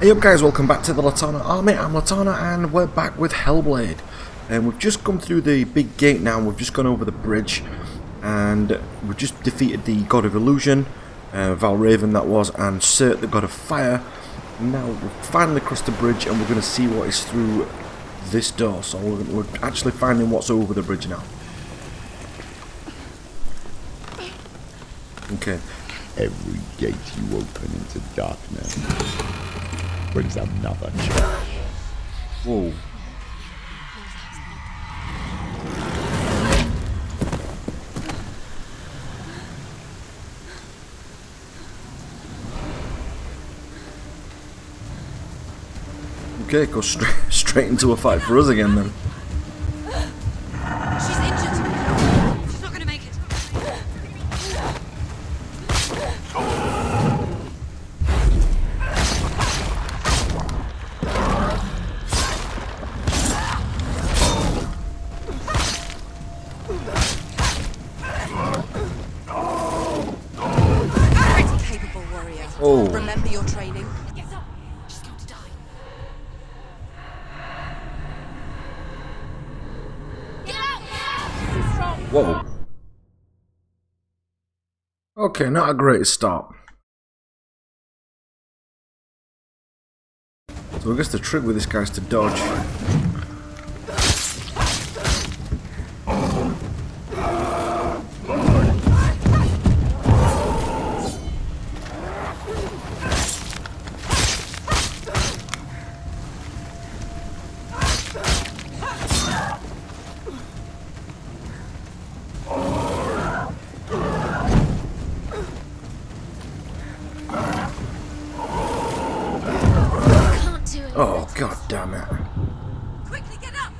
Hey up guys, welcome back to the Litanah Army. I'm Litanah and we're back with Hellblade. And we've just come through the big gate now, and we've just gone over the bridge. And we've just defeated the god of illusion, Valraven that was, and Sigurd the god of fire. Now we've finally crossed the bridge and we're going to see what is through this door. So we're actually finding what's over the bridge now. Okay. Every gate you open into darkness brings another challenge. Whoa. Okay, go straight into a fight for us again then. Whoa. Okay, not a great start. So I guess the trick with this guy is to dodge. Oh, god damn it. Quickly get up.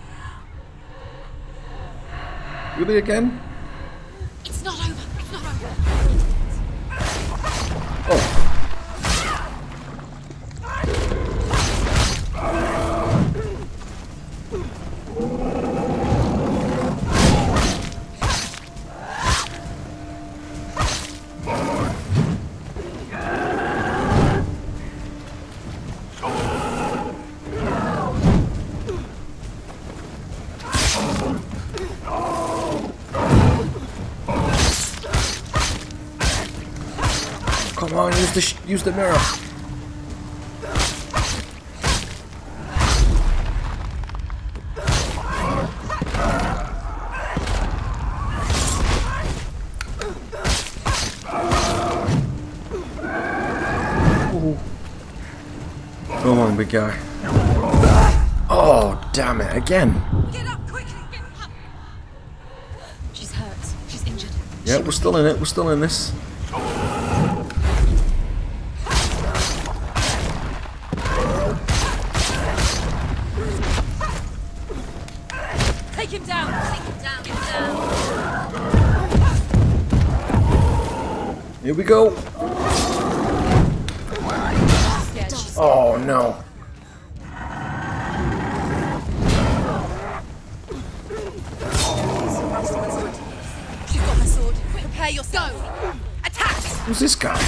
Really again? It's not over. It's not over. Come on, use the mirror. Oh. Come on, big guy. Oh, damn it, again. Get up quickly. She's hurt. She's injured. Yeah, we're still in it. We're still in this. Take him down! Take him down! Take him down! Here we go! Oh no! She's got her sword! Prepare your sword! Attack! Who's this guy?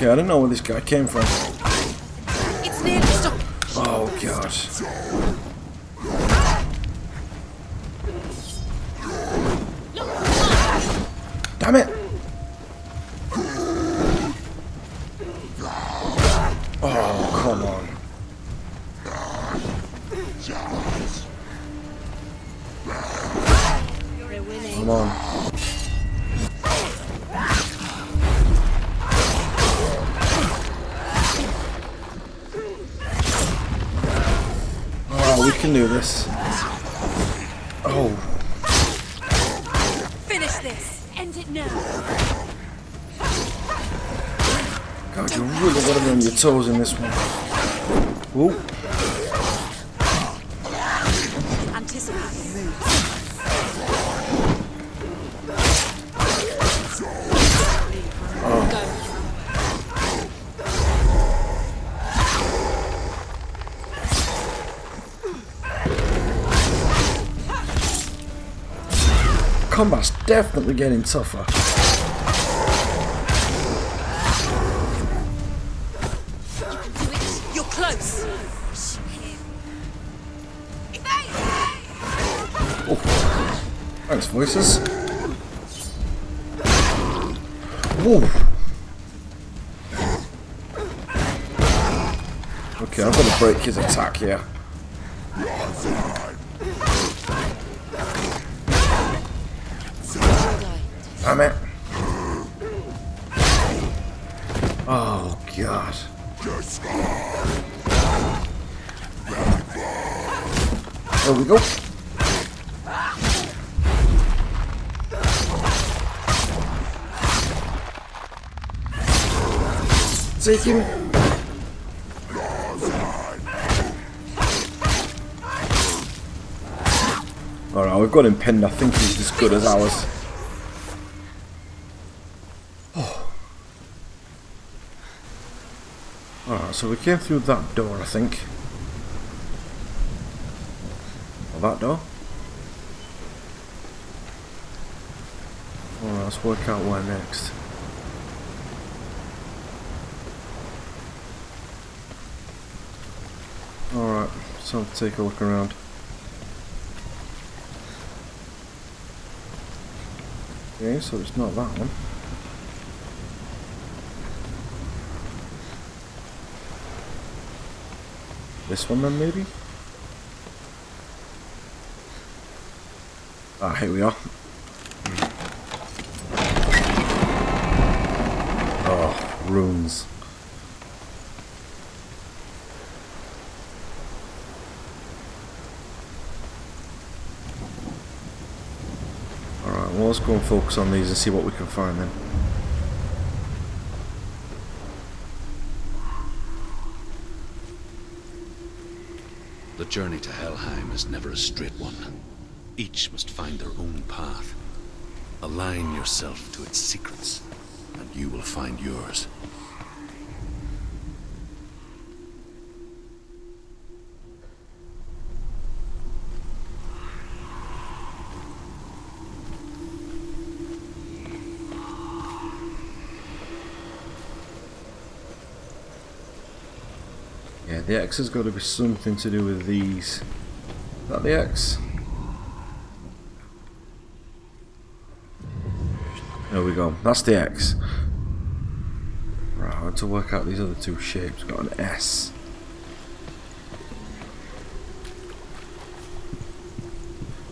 Okay, I don't know where this guy came from. It's nearly stopped. Oh god. Damn it! Oh come on. Come on. We can do this. Oh. Finish this. End it now. God, you really got to be on your toes in this one. Whoa. combat's definitely getting tougher. You're close. Oh. Thanks, voices. Whoa. Okay, I'm gonna break his attack here. Damn it. Oh god. There we go. Take him. Alright, we've got him pinned. I think he's as good as ours. Oh. Alright, so we came through that door, I think. Or that door. Alright, let's work out where next. Alright, so let's take a look around. Okay, so it's not that one. This one then, maybe? Ah, here we are. Oh, runes. Let's go and focus on these and see what we can find then. The journey to Helheim is never a straight one. Each must find their own path. Align yourself to its secrets, and you will find yours. The X has got to be something to do with these. Is that the X? There we go. That's the X. Right, I had to work out these other two shapes. Got an S.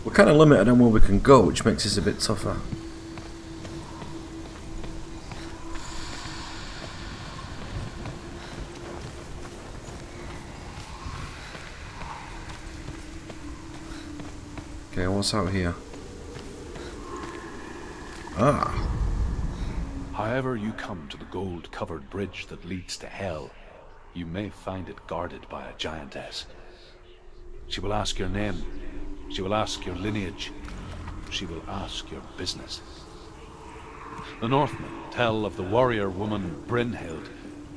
We're kind of limited on where we can go, which makes this a bit tougher. Okay, what's out here? Ah. However you come to the gold-covered bridge that leads to Hell, you may find it guarded by a giantess. She will ask your name. She will ask your lineage. She will ask your business. The Northmen tell of the warrior woman Brynhild,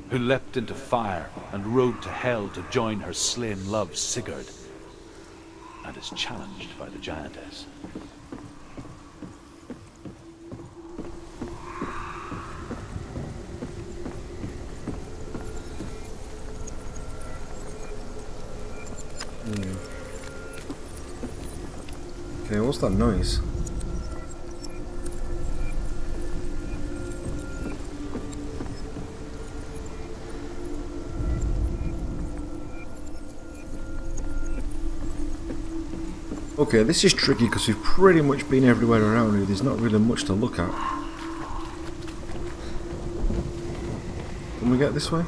who leapt into fire and rode to Hell to join her slain love Sigurd, and is challenged by the giantess. Okay, what's that noise? Okay, this is tricky because we've pretty much been everywhere around here. There's not really much to look at. Can we get this way?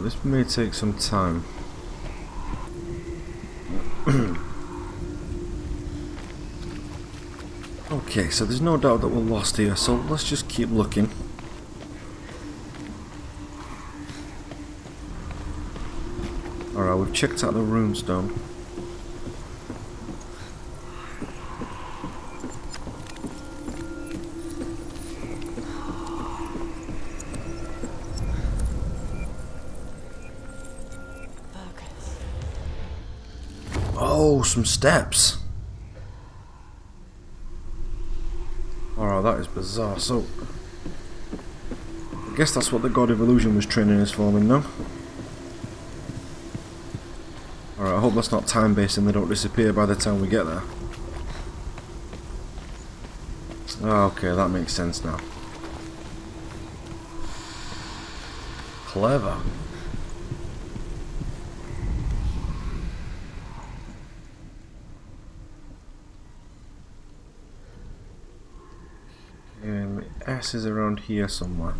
This may take some time. Okay, so there's no doubt that we're lost here, so let's just keep looking. Alright, we've checked out the runestone. Oh, some steps. Oh, that is bizarre. So, I guess that's what the God of Illusion was training us for, now. Alright, I hope that's not time-based and they don't disappear by the time we get there. Okay, that makes sense now. Clever. S is around here somewhere.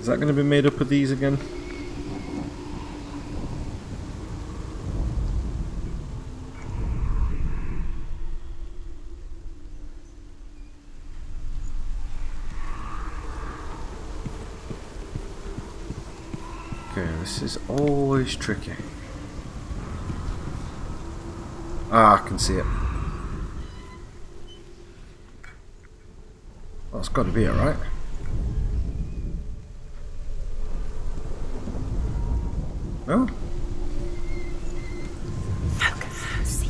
Is that going to be made up of these again? Okay, this is always tricky. Ah, I can see it. That's got to be it, right? No? Focus.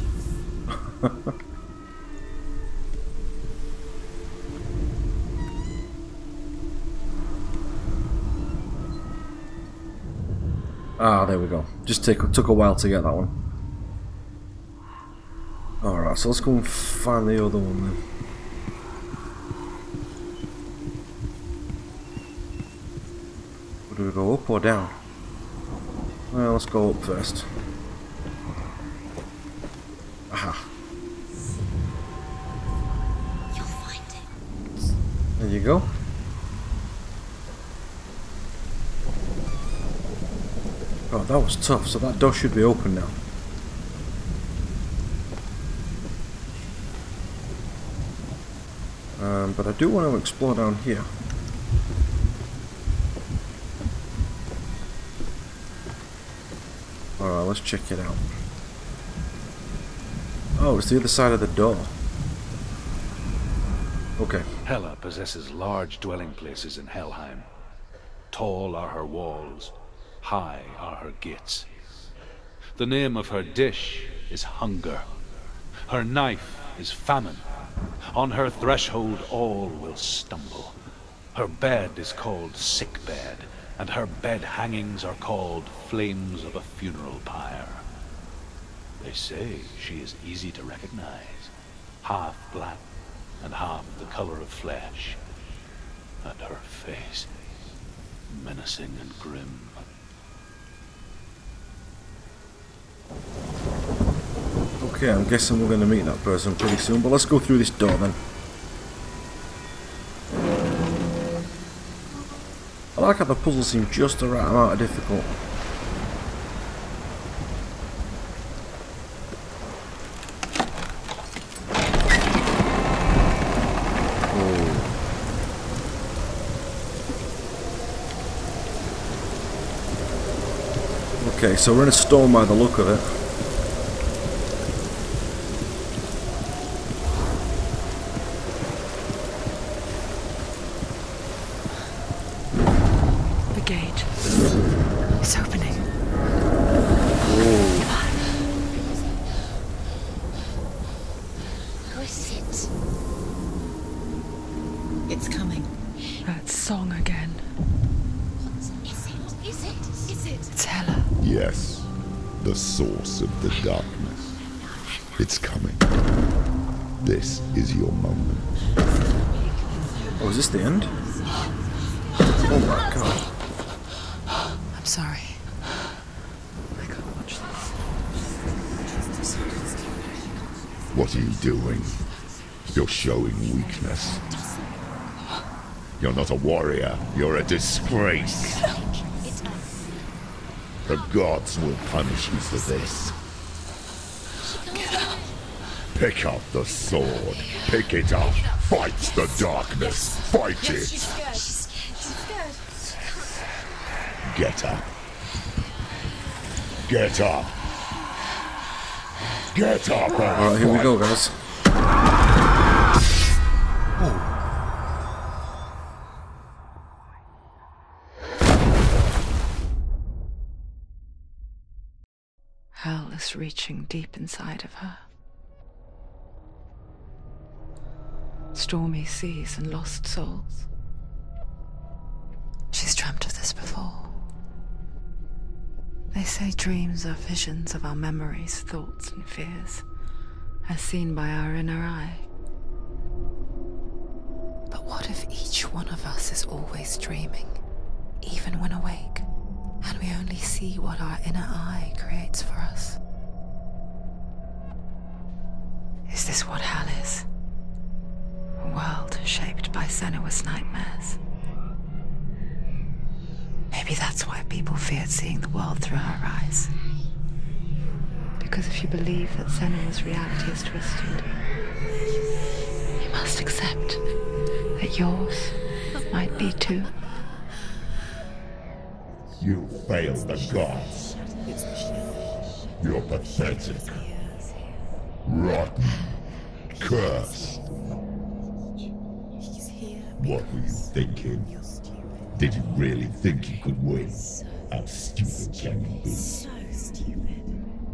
Ah, there we go. Just took a while to get that one. Alright, so let's go and find the other one then. Or do we go up or down? Well, let's go up first. Aha. You'll find it. There you go. Oh, that was tough, so that door should be open now. But I do want to explore down here. Alright, let's check it out. Oh, it's the other side of the door. Okay. Hela possesses large dwelling places in Helheim. Tall are her walls, high are her gates. The name of her dish is hunger. Her knife is famine. On her threshold all will stumble. Her bed is called sick bed, and her bed hangings are called flames of a funeral pyre. They say she is easy to recognize, half black and half the color of flesh. And her face, menacing and grim. Okay, I'm guessing we're going to meet that person pretty soon, but let's go through this door then. I like how the puzzle seems just the right amount of difficult. Oh. Okay, so we're in a storm by the look of it. You're showing weakness. You're not a warrior, you're a disgrace. The gods will punish you for this. Get up. Pick up the sword. Pick it up. Fight the darkness. Fight it. She's scared. Get up. Get up. Get up. Alright, here we go, guys. Hell is reaching deep inside of her. Stormy seas and lost souls. She's dreamt of this before. They say dreams are visions of our memories, thoughts, and fears, as seen by our inner eye. But what if each one of us is always dreaming, even when awake? And we only see what our inner eye creates for us. Is this what hell is? A world shaped by Senua's nightmares. Maybe that's why people feared seeing the world through her eyes. Because if you believe that Senua's reality is twisted, you must accept that yours might be too. You failed the gods. You're pathetic, rotten, cursed. What were you thinking? Did you really think you could win? How stupid can you be?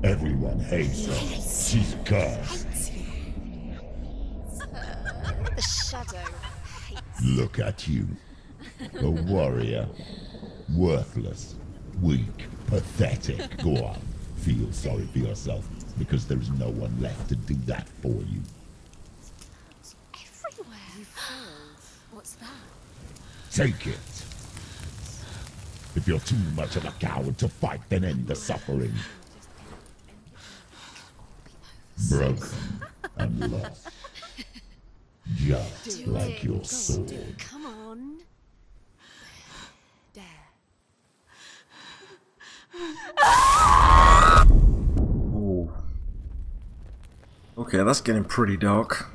Everyone hates her. She's cursed. Look at you, a warrior. Worthless, weak, pathetic. Go on, feel sorry for yourself, because there is no one left to do that for you. Everywhere. You failed. What's that? Take it. If you're too much of a coward to fight, then end the suffering. Broken and lost, just like your sword. Come on. Oh. Okay, that's getting pretty dark.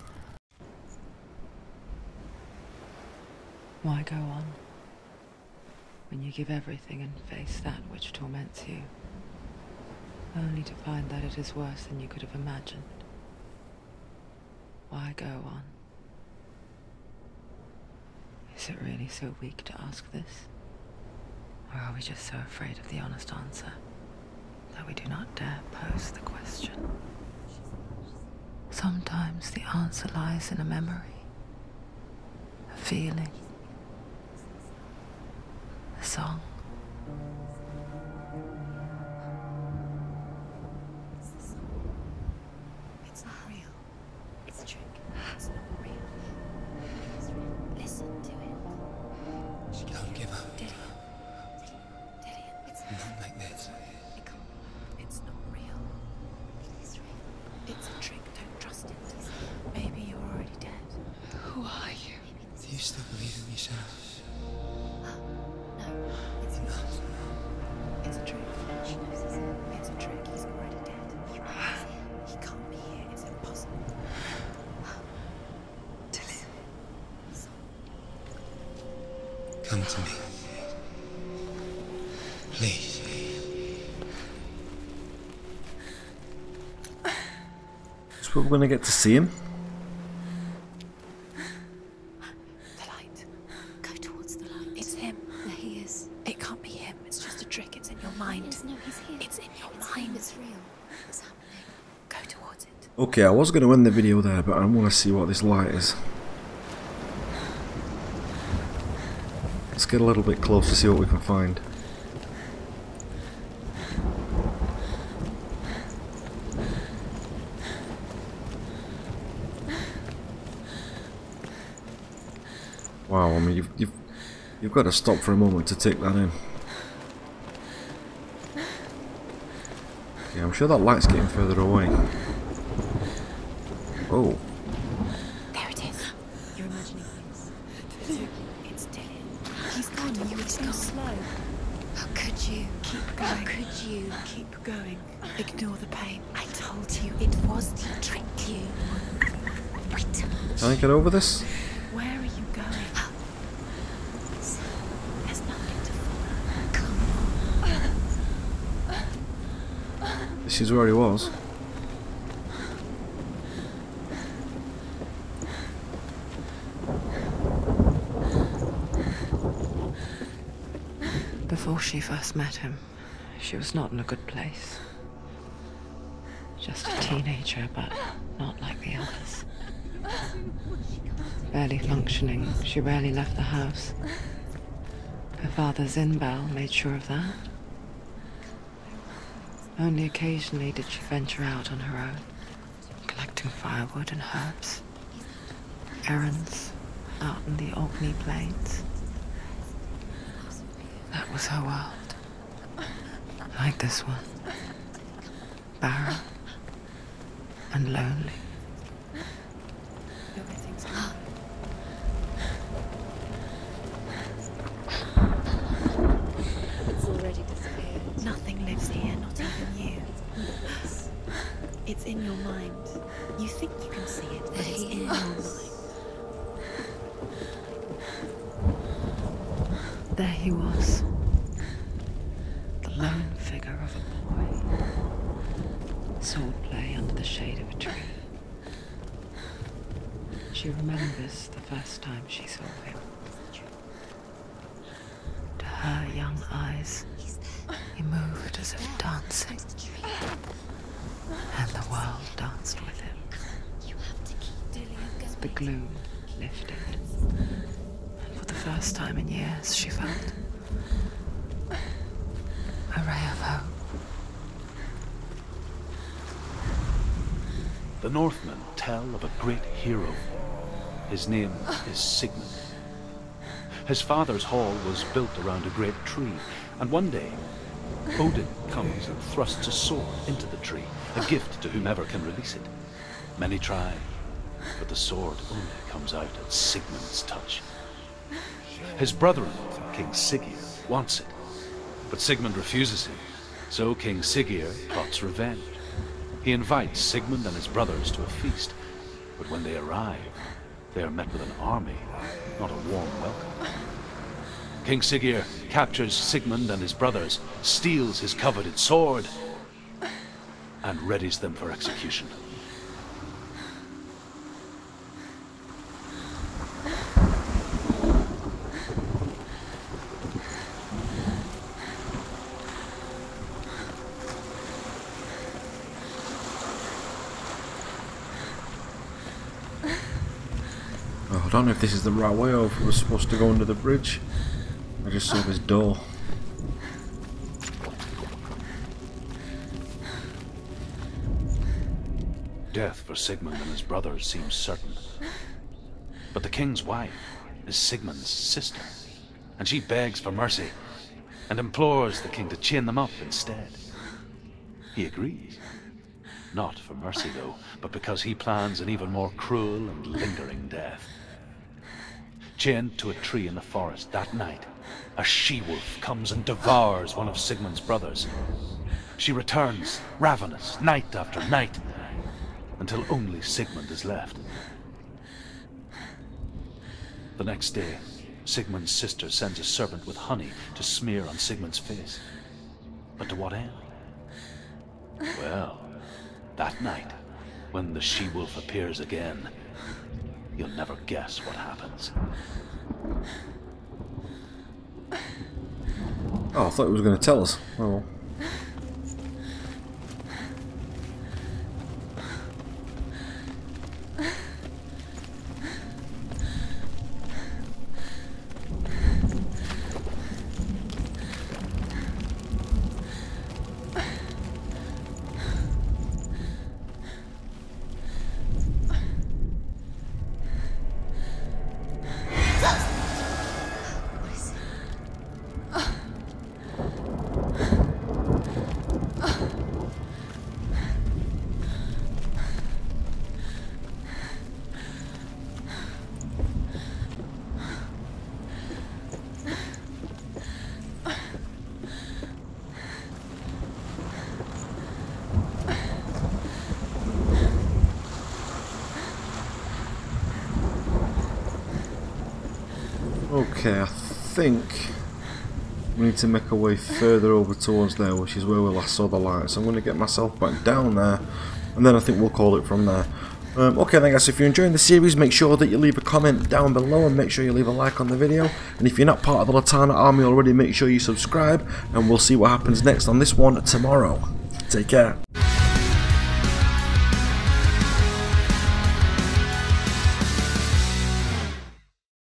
Why go on when you give everything and face that which torments you, only to find that it is worse than you could have imagined? Why go on? Is it really so weak to ask this? Or are we just so afraid of the honest answer that we do not dare pose the question? Sometimes the answer lies in a memory, a feeling, a song. It's not real. It's a trick. It's not real. It's real. Listen to it. She don't give up. Not like this. It can't. It's not real. It is real. It's a trick. Don't trust it. Maybe you're already dead. Who are you? Do you still believe in yourself? No. It's not. It's a trick. She knows it's him. It's a trick. He's already dead. He knows it. He can't be here. It's impossible. To live. Come to me. Please. That's what we're going to get to see him. The light. Go towards the light. It's him. There he is. It can't be him. It's just a trick. It's in your mind. Yes, no, he's here. It's in your mind. It's real. It's happening. Go towards it. Okay, I was going to end the video there, but I want to see what this light is. Let's get a little bit closer to see what we can find. Wow, I mean, you've got to stop for a moment to take that in. Yeah, I'm sure that light's getting further away. Oh. There it is. You're imagining things. It's dead. He's gone. You were too slow. How could you keep going? How could you keep going? Ignore the pain. I told you it was to trick you. Right. Can I get over this? Where are you going? There's nothing to follow. Come on. This is where he was. Before she first met him, she was not in a good place. Just a teenager, but not like the others. Barely functioning, she rarely left the house. Her father, Zinbel, made sure of that. Only occasionally did she venture out on her own, collecting firewood and herbs. Errands out in the Orkney Plains. That was her world, like this one, barren and lonely. It's already disappeared. Nothing lives here, not even you. It's in your mind. You think you can see it, but it's in your mind. There he was, the lone figure of a boy, swordplay under the shade of a tree. She remembers the first time she saw him. To her young eyes, he moved as if dancing, and the world danced with him. The gloom lifted. First time in years, she felt a ray of hope. The Northmen tell of a great hero. His name is Sigmund. His father's hall was built around a great tree, and one day, Odin comes and thrusts a sword into the tree, a gift to whomever can release it. Many try, but the sword only comes out at Sigmund's touch. His brother-in-law, King Siggeir, wants it, but Sigmund refuses him, so King Siggeir plots revenge. He invites Sigmund and his brothers to a feast, but when they arrive, they are met with an army, not a warm welcome. King Siggeir captures Sigmund and his brothers, steals his coveted sword, and readies them for execution. I don't know if this is the right way or if we're supposed to go under the bridge. I just saw this door. Death for Sigmund and his brothers seems certain. But the king's wife is Sigmund's sister, and she begs for mercy and implores the king to chain them up instead. He agrees. Not for mercy, though, but because he plans an even more cruel and lingering death. Chained to a tree in the forest that night, a she-wolf comes and devours one of Sigmund's brothers. She returns, ravenous, night after night, until only Sigmund is left. The next day, Sigmund's sister sends a servant with honey to smear on Sigmund's face. But to what end? Well, that night, when the she-wolf appears again, you'll never guess what happens. Oh, I thought it was going to tell us. Oh. Okay, I think we need to make our way further over towards there, which is where we last saw the light. So I'm going to get myself back down there, and then I think we'll call it from there. Okay then guys, if you're enjoying the series, make sure that you leave a comment down below and make sure you leave a like on the video. And if you're not part of the Litanah Army already, make sure you subscribe, and we'll see what happens next on this one tomorrow. Take care.